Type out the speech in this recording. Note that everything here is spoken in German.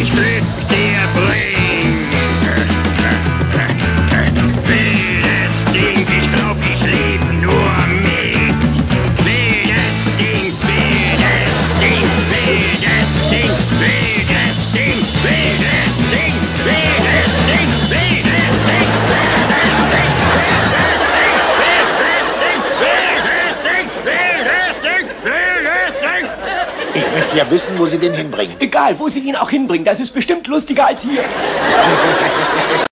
ich will dir bringen. Wildes Ding, ich glaub, ich lieb nur mich. Wildes Ding, wildes Ding, wildes Ding, wildes Ding, wildes Ding, wildes Ding, Ich möchte ja wissen, wo Sie den hinbringen. Egal, wo Sie ihn auch hinbringen. Das ist bestimmt lustiger als hier.